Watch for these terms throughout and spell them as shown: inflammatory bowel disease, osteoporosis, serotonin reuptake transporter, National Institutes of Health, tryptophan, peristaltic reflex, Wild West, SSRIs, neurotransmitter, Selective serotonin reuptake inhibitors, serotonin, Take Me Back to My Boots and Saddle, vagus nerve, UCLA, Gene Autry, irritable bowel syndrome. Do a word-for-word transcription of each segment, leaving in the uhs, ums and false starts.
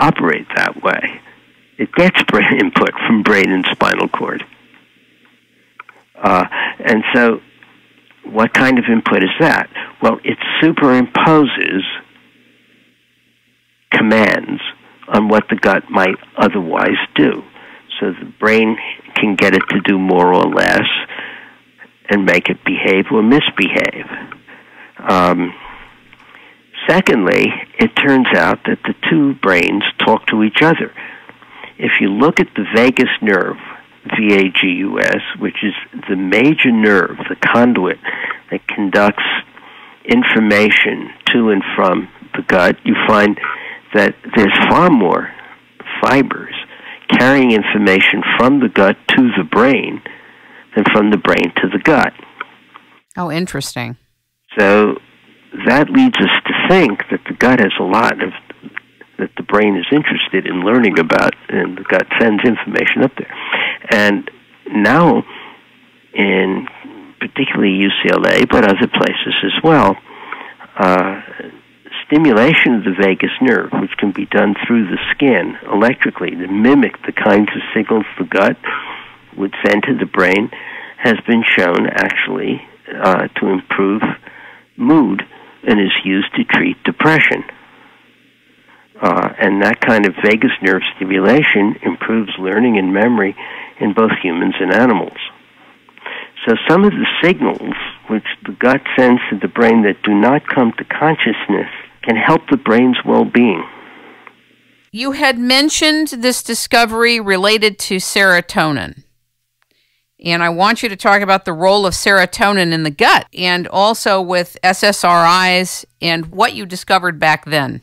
operate that way. It gets brain input from brain and spinal cord. Uh, and so what kind of input is that? Well, it superimposes commands on what the gut might otherwise do. So the brain can get it to do more or less and make it behave or misbehave. Um, secondly, it turns out that the two brains talk to each other. If you look at the vagus nerve, V A G U S, which is the major nerve, the conduit that conducts information to and from the gut, you find that there's far more fibers carrying information from the gut to the brain than from the brain to the gut. Oh, interesting. So that leads us to think that the gut has a lot of, that the brain is interested in learning about, and the gut sends information up there. And now, in particularly U C L A, but other places as well, uh, stimulation of the vagus nerve, which can be done through the skin electrically to mimic the kinds of signals the gut would send to the brain, has been shown actually uh, to improve mood and is used to treat depression. Uh, and that kind of vagus nerve stimulation improves learning and memory in both humans and animals. So some of the signals which the gut sends to the brain that do not come to consciousness can help the brain's well-being. You had mentioned this discovery related to serotonin. And I want you to talk about the role of serotonin in the gut and also with S S R Is and what you discovered back then.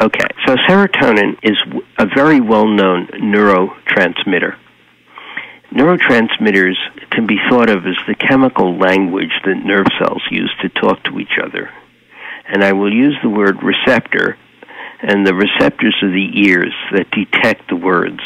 Okay, so serotonin is a very well-known neurotransmitter. Neurotransmitters can be thought of as the chemical language that nerve cells use to talk to each other. And I will use the word receptor, and the receptors are the ears that detect the words.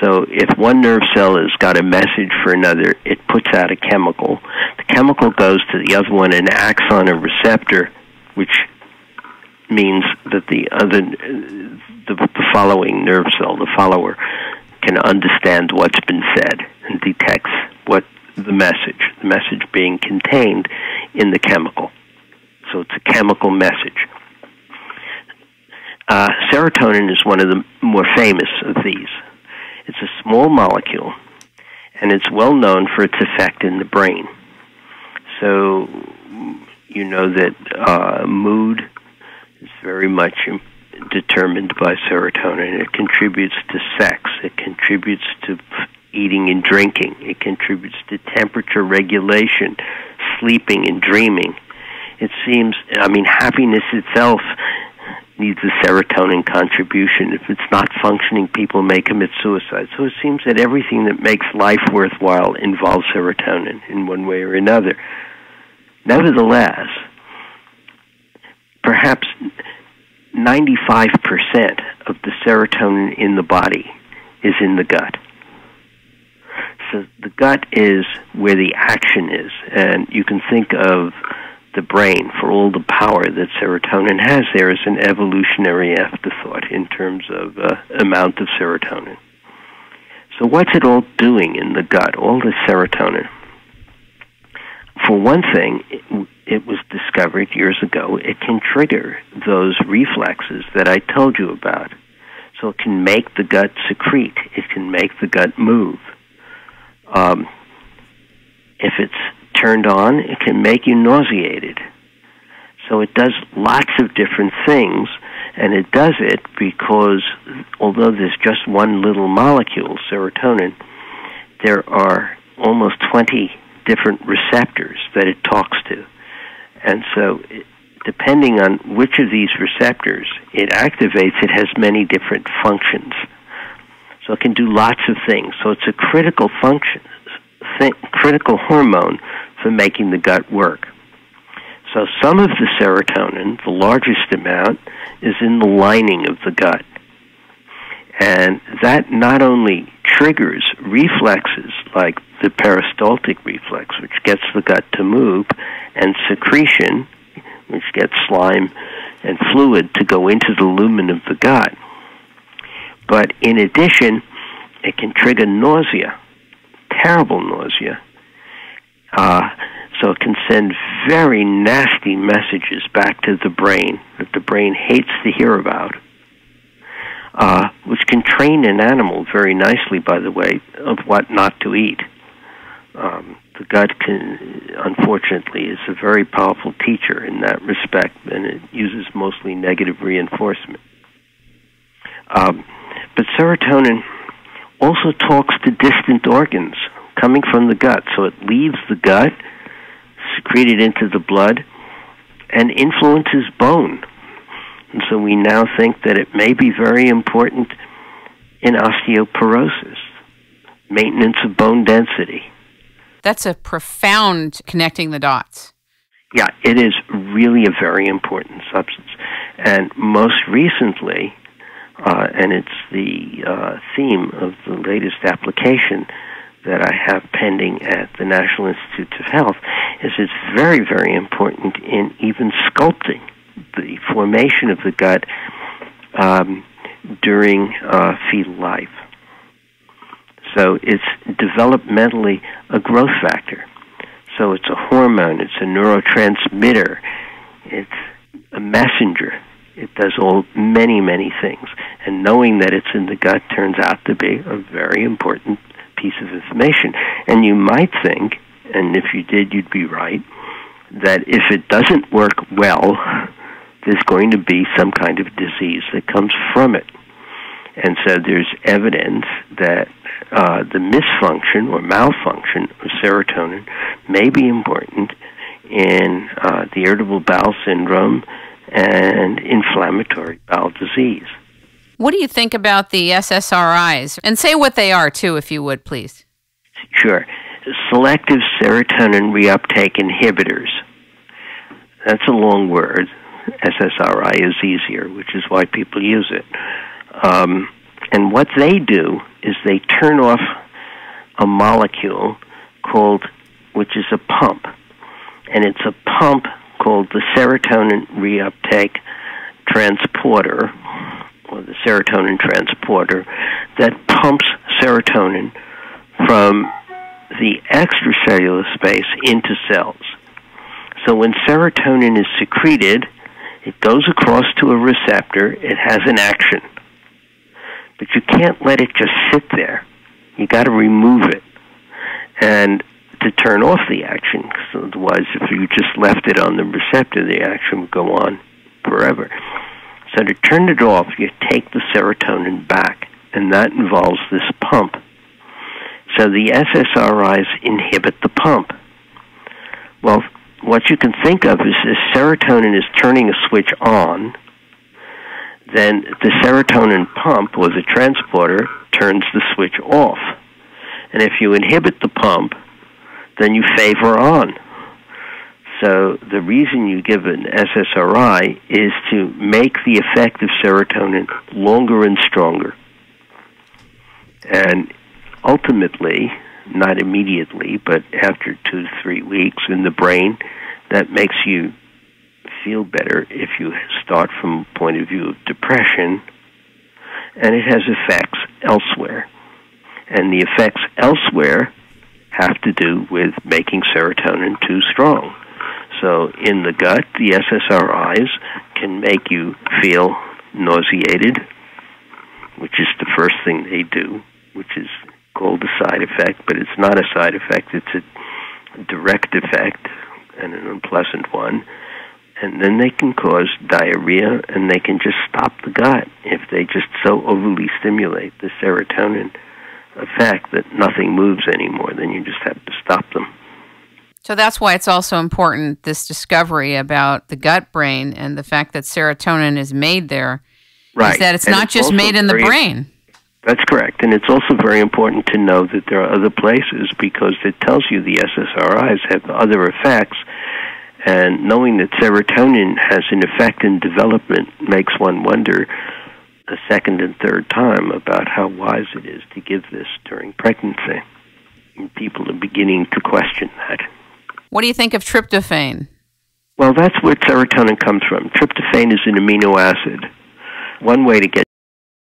So if one nerve cell has got a message for another, it puts out a chemical. The chemical goes to the other one and acts on a receptor, which means that the other, the, the following nerve cell, the follower, can understand what's been said and detects what the message, the message being contained in the chemical. So it's a chemical message. Uh, serotonin is one of the more famous of these. It's a small molecule, and it's well known for its effect in the brain. So you know that uh, mood is very much determined by serotonin. It contributes to sex. It contributes to eating and drinking. It contributes to temperature regulation, sleeping and dreaming. It seems, I mean, happiness itself needs a serotonin contribution. If it's not functioning, people may commit suicide. So it seems that everything that makes life worthwhile involves serotonin in one way or another. Nevertheless, perhaps ninety-five percent of the serotonin in the body is in the gut. So the gut is where the action is, and you can think of the brain, for all the power that serotonin has there, as an evolutionary afterthought in terms of uh, amount of serotonin. So what's it all doing in the gut, all this serotonin? For one thing, it, it was discovered years ago, it can trigger those reflexes that I told you about. So it can make the gut secrete. It can make the gut move. Um, if it's turned on, it can make you nauseated. So it does lots of different things, and it does it because although there's just one little molecule, serotonin, there are almost twenty different receptors that it talks to. And so it, depending on which of these receptors it activates, it has many different functions. So it can do lots of things. So it's a critical function, th critical hormone for making the gut work. So some of the serotonin, the largest amount, is in the lining of the gut. And that not only triggers reflexes like the peristaltic reflex, which gets the gut to move, and secretion, which gets slime and fluid to go into the lumen of the gut, But in addition, it can trigger nausea, terrible nausea. Uh, so it can send very nasty messages back to the brain that the brain hates to hear about, uh, which can train an animal very nicely, by the way, of what not to eat. Um, the gut can, unfortunately, is a very powerful teacher in that respect, and it uses mostly negative reinforcement. Um, but serotonin also talks to distant organs coming from the gut, so it leaves the gut, secreted into the blood, and influences bone. And so we now think that it may be very important in osteoporosis, maintenance of bone density. That's a profound connecting the dots. Yeah, it is really a very important substance. And most recently, uh, and it's the uh, theme of the latest application that I have pending at the National Institutes of Health, is it's very, very important in even sculpting the formation of the gut um, during uh, fetal life. So it's developmentally a growth factor. So it's a hormone, it's a neurotransmitter, it's a messenger. It does all many, many things. And knowing that it's in the gut turns out to be a very important piece of information. And you might think, and if you did, you'd be right, that if it doesn't work well, there's going to be some kind of disease that comes from it. And so there's evidence that uh, the misfunction or malfunction of serotonin may be important in uh, the irritable bowel syndrome and inflammatory bowel disease. What do you think about the S S R Is? And say what they are, too, if you would, please. Sure. Selective serotonin reuptake inhibitors. That's a long word. S S R I is easier, which is why people use it. Um, and what they do is they turn off a molecule called, which is a pump, and it's a pump called the serotonin reuptake transporter, or the serotonin transporter, that pumps serotonin from the extracellular space into cells. So when serotonin is secreted, it goes across to a receptor, it has an action. But you can't let it just sit there. You got to remove it and to turn off the action, because otherwise if you just left it on the receptor, the action would go on forever. So to turn it off, you take the serotonin back, and that involves this pump. So the S S R Is inhibit the pump. Well, what you can think of is if serotonin is turning a switch on, then the serotonin pump, or the transporter, turns the switch off. And if you inhibit the pump, then you favor on. So the reason you give an S S R I is to make the effect of serotonin longer and stronger. And ultimately, not immediately, but after two to three weeks in the brain, that makes you feel better if you start from a point of view of depression, and it has effects elsewhere. And the effects elsewhere have to do with making serotonin too strong. So in the gut, the S S R Is can make you feel nauseated, which is the first thing they do, which is called a side effect, but it's not a side effect, it's a direct effect and an unpleasant one. And then they can cause diarrhea, and they can just stop the gut if they just so overly stimulate the serotonin effect that nothing moves anymore, then you just have to stop them. So that's why it's also important, this discovery about the gut brain and the fact that serotonin is made there, right. Is that it's and not it's just made in the brain. That's correct. And it's also very important to know that there are other places, because it tells you the S S R Is have other effects. And knowing that serotonin has an effect in development makes one wonder a second and third time about how wise it is to give this during pregnancy. And people are beginning to question that. What do you think of tryptophan? Well, that's where serotonin comes from. Tryptophan is an amino acid. One way to get